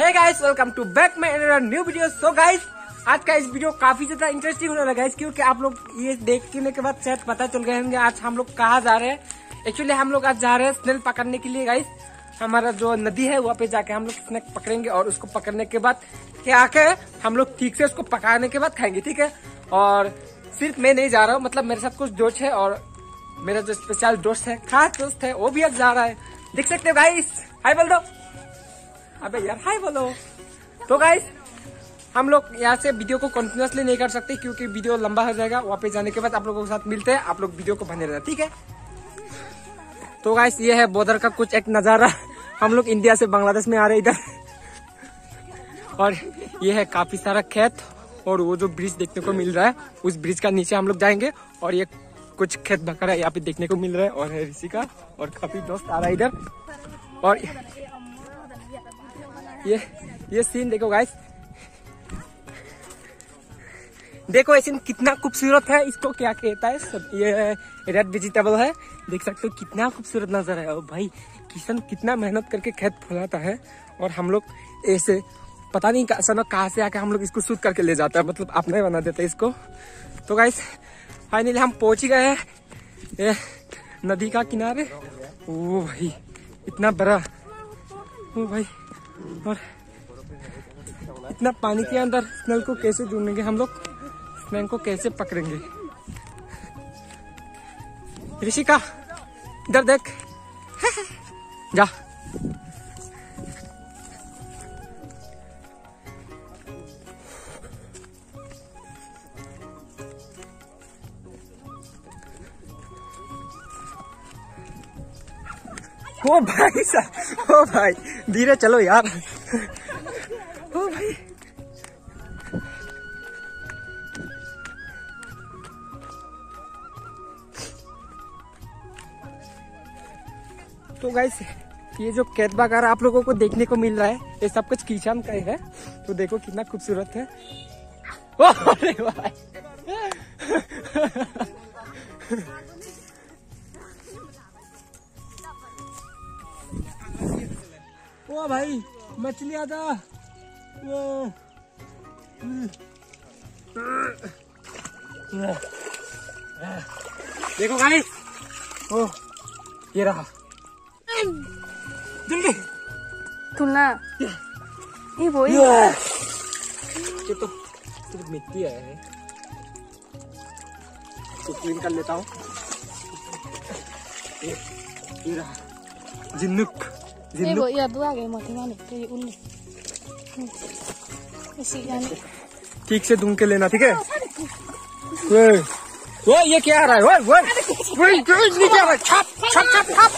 Hey guys, welcome to back my another new video. So guys, आज का इस video काफी ज्यादा इंटरेस्टिंग होने लगा है, क्योंकि आप लोग ये देखने के बाद शायद पता चल गए होंगे आज हम लोग कहाँ जा रहे हैं। एक्चुअली हम लोग आज जा रहे हैं स्नेक पकड़ने के लिए। गाइस, हमारा जो नदी है वहाँ पे जाके हम लोग स्नेक पकड़ेंगे, और उसको पकड़ने के बाद क्या है हम लोग ठीक से उसको पकाने के बाद खाएंगे, ठीक है। और सिर्फ मैं नहीं जा रहा हूँ, मतलब मेरे साथ कुछ दोस्त है, और मेरा जो स्पेशल दोस्त है, खास दोस्त है, वो भी आज जा रहा है। देख सकते हो गाइस, हाय बोल दो। अबे यार हाय बोलो। तो गाइस, हम लोग यहाँ से वीडियो को कंटिन्यूअसली नहीं कर सकते, क्योंकि वीडियो लंबा हो जाएगा। वहाँ पे जाने के बाद आप लोगों के साथ मिलते हैं, आप लोग वीडियो को बने रहना, ठीक है। तो गाइस, ये है बॉर्डर का कुछ एक नजारा। हम लोग इंडिया से बांग्लादेश में आ रहे इधर, और ये है काफी सारा खेत, और वो जो ब्रिज देखने को मिल रहा है उस ब्रिज का नीचे हम लोग जाएंगे। और ये कुछ खेत बकरा यहाँ पे देखने को मिल रहा है, और है ऋषि का और काफी दोस्त आ रहा है इधर। और ये सीन देखो गाइस, देखो ये सीन कितना खूबसूरत है। इसको क्या कहता है सब, ये रेड वेजिटेबल है। देख सकते हो कितना खूबसूरत नजर है। और भाई किसान कितना मेहनत करके खेत फुलाता है, और हम लोग ऐसे पता नहीं कहाँ से आके हम लोग इसको शूट करके ले जाता है, मतलब आपने बना देता है इसको। तो गाइस, फाइनली हम पहुंच ही गए हैं नदी का किनारे। ओ भाई इतना बड़ा, ओ भाई, और इतना पानी के अंदर स्नेल को कैसे ढूंढेंगे हम लोग, स्नेल को कैसे पकड़ेंगे। ऋषिका इधर देख, जा। ओ भाई साहब, ओ भाई धीरे चलो यार। ओ भाई, तो गाइस ये जो खेत वगैरह आप लोगों को देखने को मिल रहा है, ये सब कुछ किसान का है। तो देखो कितना खूबसूरत है। ओ अरे भाई ओ भाई मछली आता। देखो भाई, ओ ये रहा, जल्दी तुलना ये वो ये तो सिर्फ मिट्टी है। तो क्लीन कर लेता हूँ। ये रहा जिन्नुक। देखो ये दुआ गए मत, ठीक से ढूंढ के लेना, ठीक है। वो ये क्या आ रहा है, वो छाप छाप छाप छाप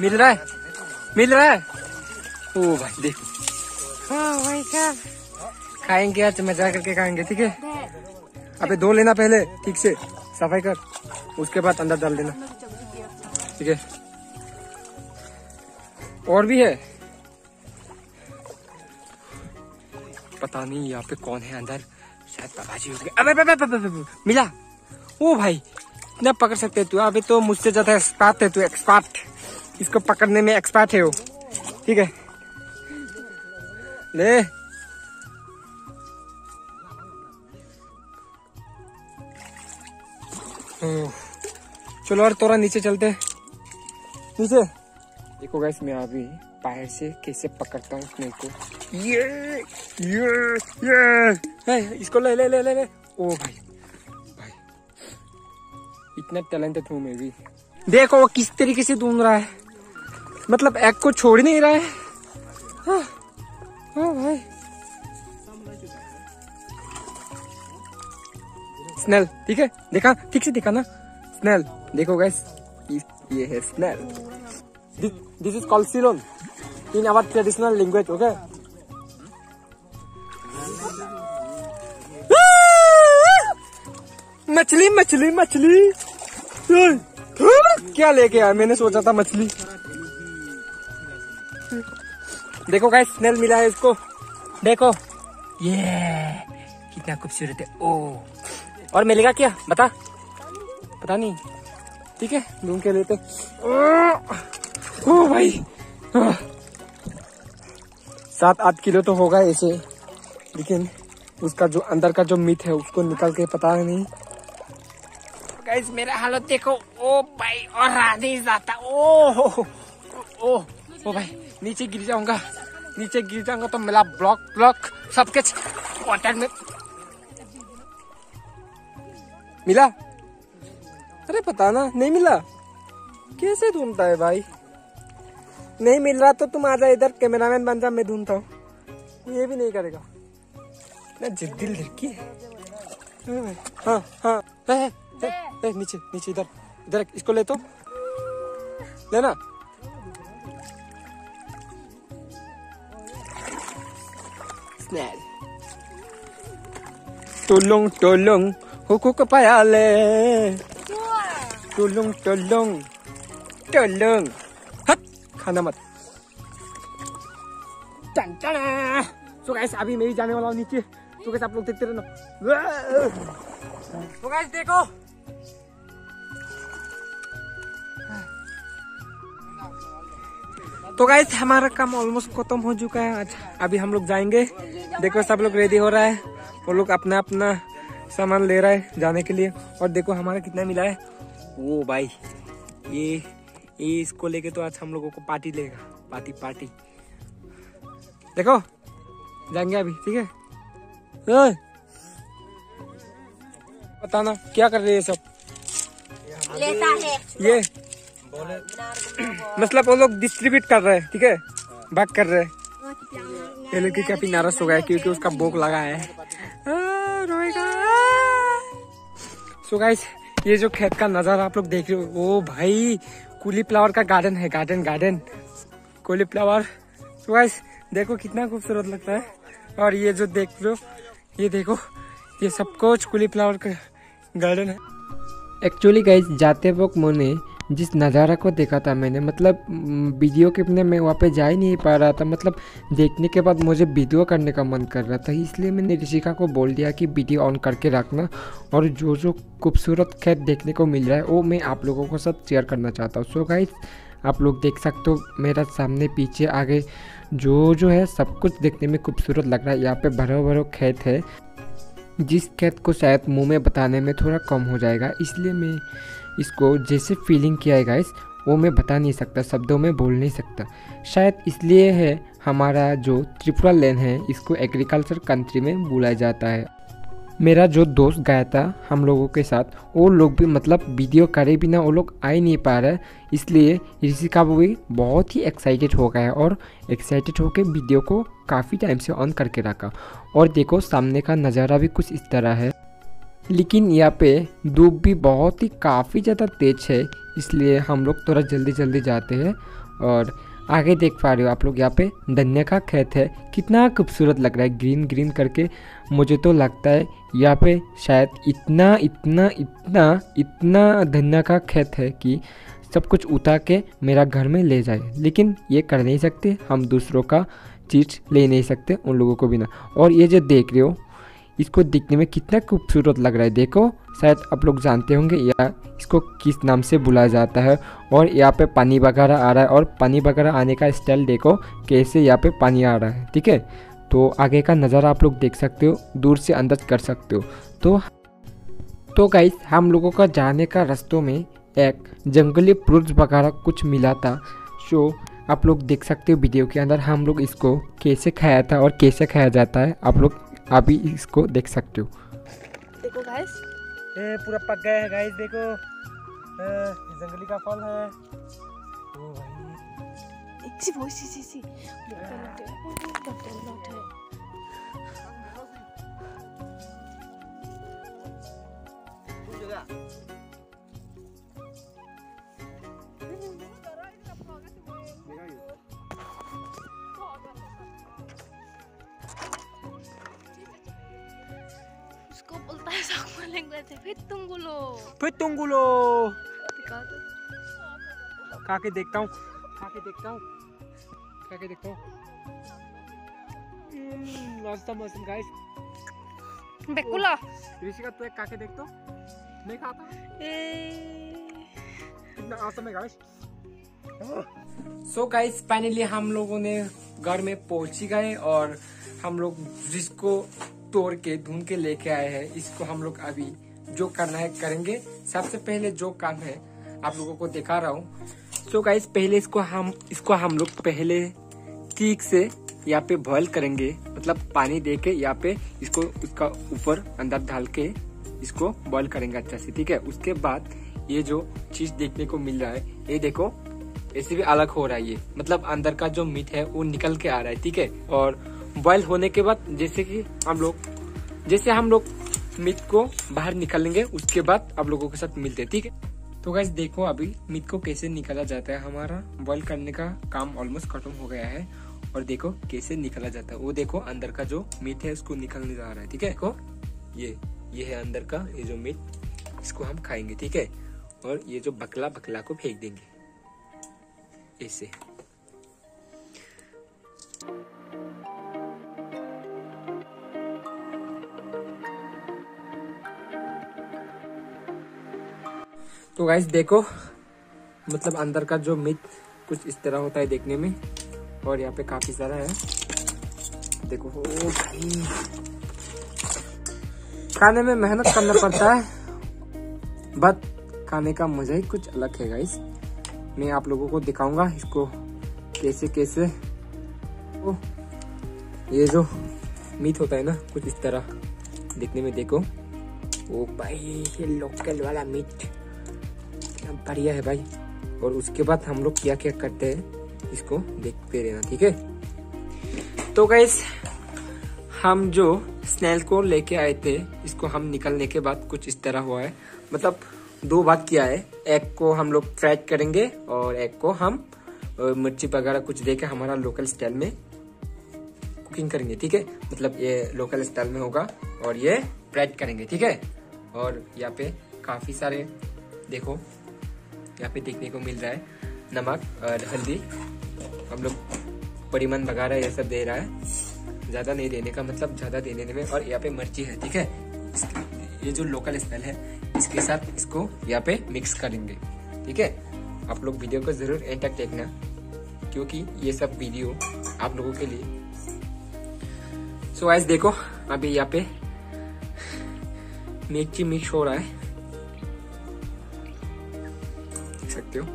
मिल रहा है, मिल रहा है। ओ भाई देख, भाई क्या खाएंगे आज, मजा करके खाएंगे, ठीक है। अबे दो लेना पहले, ठीक से सफाई कर, उसके बाद अंदर डाल देना, ठीक है। और भी है, पता नहीं यहाँ पे कौन है अंदर, शायद बाबाजी हो गए। अबे मिला। ओ भाई इतना पकड़ सकते है तू, अभी तो मुझसे ज्यादा एक्सपर्ट है तू, एक्सपर्ट, इसको पकड़ने में एक्सपर्ट है वो, ठीक है। ले चलो, और थोड़ा नीचे चलते हैं। नीचे देखो गाइस, मैं अभी पैर से कैसे पकड़ता हूँ स्नेल को। ये इसको ले ले ले ले ले। ओ भाई भाई इतना टैलेंटेड हूँ मैं भी। देखो वो किस तरीके से ढूंढ रहा है, मतलब एक को छोड़ नहीं रहा है। ओ भाई स्नेल, ठीक है, देखा ठीक से देखा ना स्नेल। देखो गाइस, ये है स्नेल। दिस इज कॉल्ड सिलोन in our traditional language, okay. मछली मछली मछली, क्या लेके आया, मैंने सोचा था मछली। देखो गाइस, स्नेल मिला है इसको। देखो ये कितना खूबसूरत है। ओ और मिलेगा क्या बता, पता नहीं, ठीक है ढूंढ के लेते। ओ भाई 7-8 किलो तो होगा ऐसे, लेकिन उसका जो अंदर का जो मीट है उसको निकल के पता नहीं। गाइस मेरा हालत देखो, ओ भाई और राधे जाता, ओ ओ ओ ओ भाई नीचे गिर जाऊंगा, नीचे गिर जाऊंगा तो मेरा ब्लॉक सब कुछ वाटर में मिला। अरे पता ना नहीं मिला, कैसे ढूंढता है भाई। नहीं मिल रहा तो तुम आ जा इधर, कैमरामैन बन जा, मैं ढूंढता हूँ। ये भी नहीं करेगा ना, जिद्दी लड़की है। हाँ हाँ नीचे नीचे इधर इधर, इसको ले तो लेना। टोलुंग टोलुंग हुकुक पाया ले, टोलुंग टोलुंग टोलुंग, हट खाना मत। तो गाइस अभी मैं ही जाने वाला हूँ नीचे, तो गाइस आप लोग देखते रहना। तो गाइस देखो तो गाइस हमारा काम ऑलमोस्ट खत्म हो चुका है आज। अभी हम लोग जाएंगे, देखो सब लोग रेडी हो रहा है, वो लोग अपना अपना सामान ले रहा है जाने के लिए। और देखो हमारा कितना मिला है, वो भाई ये इसको लेके तो आज हम लोगों को पार्टी लेगा, पार्टी। देखो जाएंगे अभी, ठीक है। बताना क्या कर रहे हैं सब, लेता है ये मतलब वो लोग डिस्ट्रीब्यूट कर रहे हैं, ठीक है, बात कर रहे हैं। ये लोग काफी नाराज हो गया क्योंकि उसका भूख लगा है। सो गाइस ये जो खेत का नजारा आप लोग देख रहे हो, ओ भाई कॉलीफ्लावर का गार्डन है, गार्डन कॉलीफ्लावर। सो गाइस देखो कितना खूबसूरत लगता है। और ये जो देख लो, ये देखो, ये सब कुछ कॉलीफ्लावर का गार्डन है। एक्चुअली गाइस जाते वक्त मैंने जिस नज़ारा को देखा था, मैंने मतलब वीडियो करने में वहाँ पे जा ही नहीं पा रहा था, मतलब देखने के बाद मुझे वीडियो करने का मन कर रहा था, इसलिए मैंने ऋषिका को बोल दिया कि वीडियो ऑन करके रखना। और जो जो खूबसूरत खेत देखने को मिल रहा है वो मैं आप लोगों को साथ शेयर करना चाहता हूँ। सो गाइस आप लोग देख सकते हो मेरा सामने पीछे आगे जो है सब कुछ देखने में खूबसूरत लग रहा है। यहाँ पे भरो खेत है, जिस खेत को शायद मुँह में बताने में थोड़ा कम हो जाएगा, इसलिए मैं इसको जैसे फीलिंग किया है गाइस वो मैं बता नहीं सकता, शब्दों में बोल नहीं सकता। शायद इसलिए है हमारा जो त्रिपुरा लैंड है इसको एग्रीकल्चर कंट्री में बुलाया जाता है। मेरा जो दोस्त गया था हम लोगों के साथ, वो लोग भी मतलब वीडियो करे बिना वो लोग आ ही नहीं पा रहे, इसलिए ऋषिका भी बहुत ही एक्साइटेड हो गया है और एक्साइटेड होकर वीडियो को काफ़ी टाइम से ऑन करके रखा। और देखो सामने का नज़ारा भी कुछ इस तरह है, लेकिन यहाँ पे धूप भी बहुत ही काफ़ी ज़्यादा तेज है, इसलिए हम लोग थोड़ा जल्दी जाते हैं। और आगे देख पा रहे हो आप लोग यहाँ पे धनिया का खेत है, कितना खूबसूरत लग रहा है ग्रीन करके। मुझे तो लगता है यहाँ पे शायद इतना धनिया का खेत है कि सब कुछ उतार के मेरा घर में ले जाए, लेकिन ये कर नहीं सकते, हम दूसरों का चीज़ ले नहीं सकते उन लोगों को बिना। और ये जो देख रहे हो इसको देखने में कितना खूबसूरत लग रहा है, देखो शायद आप लोग जानते होंगे या इसको किस नाम से बुलाया जाता है। और यहाँ पे पानी वगैरह आ रहा है, और पानी वगैरह आने का स्टाइल देखो कैसे यहाँ पे पानी आ रहा है, ठीक है। तो आगे का नज़ारा आप लोग देख सकते हो, दूर से अंदाज कर सकते हो। तो गाइस हम लोगों का जाने का रास्तों में एक जंगली फ्रूट्स वगैरह कुछ मिला था, सो आप लोग देख सकते हो वीडियो के अंदर हम लोग इसको कैसे खाया था और कैसे खाया जाता है, आप लोग अभी इसको देख सकते हो। देखो गाइस ये पूरा पक गया है गाइस, देखो जंगली का फल है। ओ भाई इसी वो सी फिर तुंगुलो खाके देखता हूँ मौसम गाइस। बेकुला ऋषिका तू एक खाके देख तो, मैं खाता हूँ। कितना ऑसम है गाइस। सो गाइस फाइनली हम लोगों ने घर में पहुंच ही गए और हम लोग फ्रिज को तोड़ के ढूंढ के लेके आए हैं। इसको हम लोग अभी जो करना है करेंगे। सबसे पहले जो काम है आप लोगों को दिखा रहा हूँ। सो गाइस पहले इसको हम लोग पहले ठीक से यहाँ पे बॉयल करेंगे, मतलब पानी देके यहाँ पे इसको उसका ऊपर अंदर डाल के इसको बॉयल करेंगे अच्छा से, ठीक है। उसके बाद ये जो चीज देखने को मिल रहा है, ये देखो ऐसे भी अलग हो रहा है, ये मतलब अंदर का जो मीट है वो निकल के आ रहा है, ठीक है। और बॉयल होने के बाद जैसे हम लोग मीट को बाहर निकालेंगे, उसके बाद आप लोगों के साथ मिलते हैं, ठीक है। तो गाइस देखो अभी मीट को कैसे निकाला जाता है। हमारा बॉयल करने का काम ऑलमोस्ट खत्म हो गया है और देखो कैसे निकाला जाता है। वो देखो अंदर का जो मीट है उसको निकलने जा रहा है, ठीक है। देखो ये है अंदर का ये जो मीट, इसको हम खाएंगे, ठीक है। और ये जो बकला को फेंक देंगे ऐसे। तो गाइस देखो मतलब अंदर का जो मीट कुछ इस तरह होता है देखने में, और यहाँ पे काफी सारा है। देखो खाने में मेहनत करना पड़ता है, बट खाने का मजा ही कुछ अलग है गाइस। मैं आप लोगों को दिखाऊंगा इसको कैसे। ओ ये जो मीट होता है ना कुछ इस तरह देखने में, देखो। ओ भाई ये लोकल वाला मीट बढ़िया है भाई। और उसके बाद हम लोग क्या क्या करते हैं इसको देखते रहना, ठीक है। तो गाइस हम जो स्नेल को लेके आए थे, इसको हम निकालने के बाद कुछ इस तरह हुआ है। मतलब दो बात किया है, एक को हम लोग फ्राई करेंगे और एक को हम मिर्ची वगैरह कुछ देके हमारा लोकल स्टाइल में कुकिंग करेंगे, ठीक है। मतलब ये लोकल स्टाइल में होगा और ये फ्राई करेंगे, ठीक है। और यहाँ पे काफी सारे देखो यहाँ पे देखने को मिल रहा है नमक और हल्दी। हम लोग परिमाण वगैरह ये सब दे रहा है, ज्यादा नहीं देने का, मतलब ज्यादा देने में। और यहाँ पे मिर्ची है, ठीक है। ये जो लोकल स्मेल है इसके साथ इसको यहाँ पे मिक्स करेंगे, ठीक है। आप लोग वीडियो को जरूर एंड तक देखना, क्योंकि ये सब वीडियो आप लोगों के लिए। सो गाइस देखो अभी यहाँ पे मिर्ची मिक्स हो रहा है, सकते हो।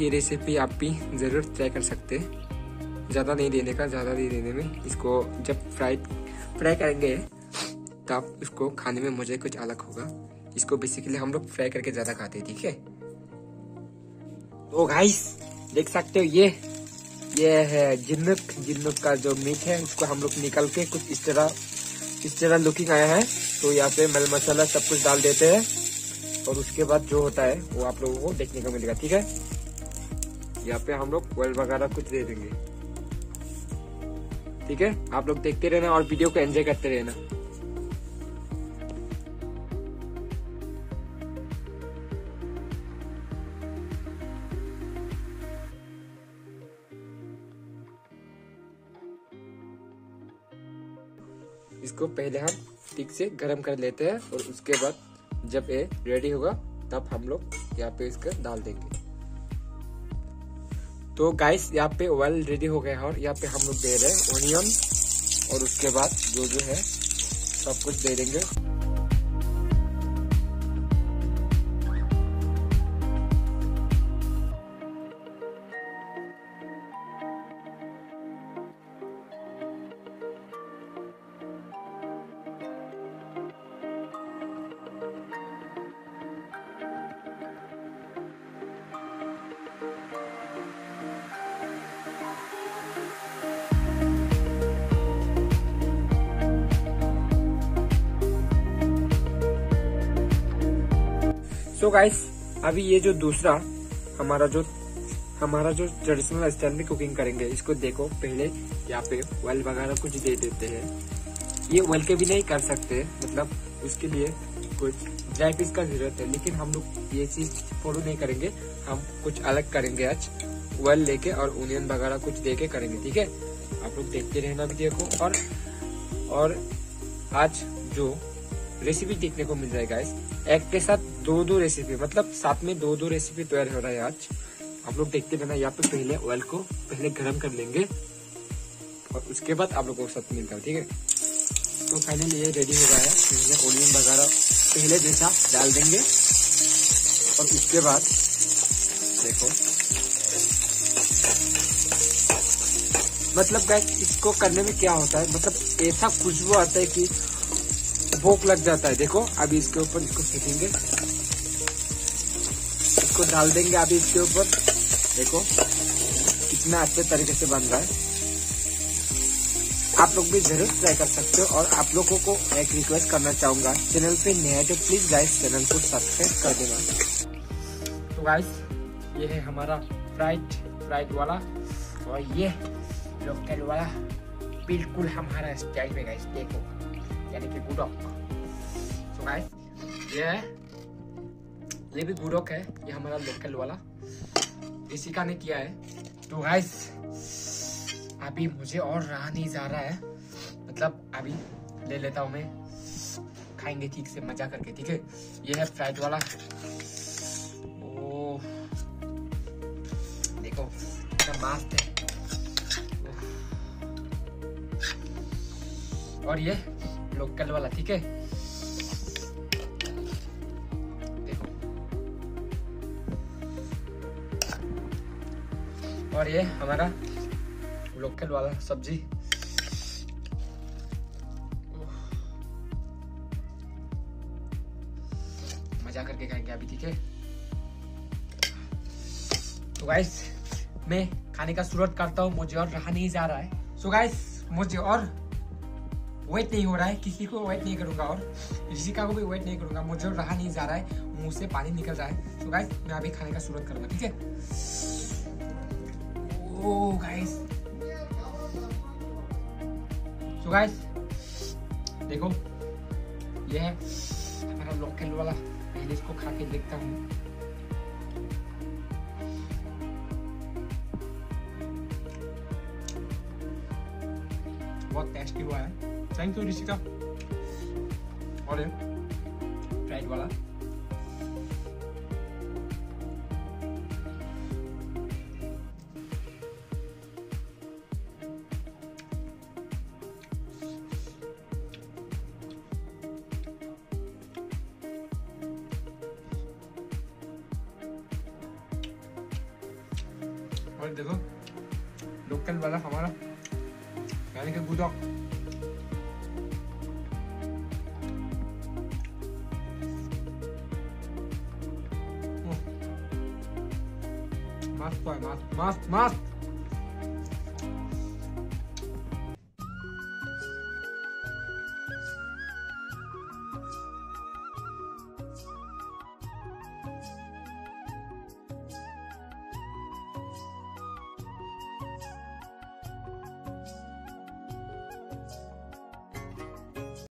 ये रेसिपी आप भी जरूर ट्राई कर सकते हैं। ज़्यादा नहीं देने का, ज़्यादा नहीं देने में। इसको जब फ्राई करेंगे तब इसको खाने में मज़ा कुछ अलग होगा। इसको बेसिकली हम लोग फ्राई करके ज़्यादा खाते हैं, ठीक है। तो गाइस देख सकते हो ये है जिन्नुक का जो मीट है, उसको हम लोग निकाल के कुछ इस तरह लुकिंग आया है। तो यहाँ पे मल मसाला सब कुछ डाल देते हैं और उसके बाद जो होता है वो आप लोगों को देखने को मिलेगा, ठीक है। यहाँ पे हम लोग ऑयल वगैरह कुछ दे देंगे, ठीक है। आप लोग देखते रहना और वीडियो को एंजॉय करते रहना। इसको पहले हम ठीक से गर्म कर लेते हैं और उसके बाद जब ये रेडी होगा तब हम लोग यहाँ पे इसका डाल देंगे। तो गाइस यहाँ पे ऑयल रेडी हो गया है और यहाँ पे हम लोग दे रहे हैं ओनियन और उसके बाद जो है सब कुछ दे देंगे। तो गाइस अभी ये जो दूसरा हमारा जो ट्रेडिशनल स्टाइल में कुकिंग करेंगे, इसको देखो पहले यहाँ पे ऑयल वगैरह कुछ दे देते हैं। ये ऑयल के भी नहीं कर सकते, मतलब उसके लिए कुछ ड्राई पीस का जरूरत है, लेकिन हम लोग ये चीज फॉलो नहीं करेंगे। हम कुछ अलग करेंगे आज, ऑयल लेके और ओनियन वगैरह कुछ दे के करेंगे, ठीक है। आप लोग देखते रहना वीडियो को। और आज जो रेसिपी देखने को मिल जाएगा। एक के साथ दो दो रेसिपी, मतलब साथ में दो दो रेसिपी तैयार हो रहा है आज। आप लोग देखते बना। यहाँ पे पहले ऑयल को पहले गर्म कर लेंगे और उसके बाद आप लोगों के साथ मिलता है, ठीक है। तो फाइनली ये रेडी हो गया है। पहले ऑनियन वगैरह पहले जैसा डाल देंगे और उसके बाद देखो, मतलब गाइस इसको करने में क्या होता है, मतलब ऐसा खुशबू आता है कि भूख लग जाता है। देखो अभी इसके ऊपर इसको फेंकेंगे, इसको डाल देंगे अभी इसके ऊपर। देखो कितना अच्छे तरीके से बन रहा है। आप लोग भी जरूर ट्राई कर सकते हो। और आप लोगों को एक रिक्वेस्ट करना चाहूंगा, चैनल पे नए हैं तो प्लीज गाइस चैनल को सब्सक्राइब कर देना। तो गाइस ये है हमारा फ्राइड वाला और ये लोकल वाला बिल्कुल हमारा स्टाइल में गाइस। देखो यानी कि गुडॉक। तो गाइस ये भी गुडॉक है, ये हमारा लोकल वाला, इसी का ने किया है। तो गाइस अभी मुझे और रहा नहीं जा रहा है, मतलब अभी ले लेता हूँ मैं, खाएंगे ठीक से मजा करके, ठीक है। ये है फ्राइड वाला। ओ देखो कितना मस्त है। और ये लोकल वाला, ठीक है। देखो और ये हमारा लोकल वाला सब्जी। मजा करके खाएंगे अभी, ठीक है। तो गाइस मैं खाने का शुरुआत करता हूँ, मुझे और रहा नहीं जा रहा है। सो गाइस मुझे और वेट नहीं हो रहा है, किसी को वेट नहीं करूंगा और किसी का को भी वेट नहीं करूंगा। मुझे और रहा नहीं जा रहा है, मुंह से पानी निकल रहा है। सो गाइस मैं अभी खाने का शुरुआत करूंगा, ठीक है। ओ गाइस गाइस देखो ये है हमारा लोकल वाला। पहले इसको खा के देखता हूँ। बहुत टेस्टी हुआ है, थैंक यू ऋषिका। और फ्राइड वाला और देखो लोकल वाला हमारा यानी कि गुडॉक। मस्त मस्त मस्त मस्त।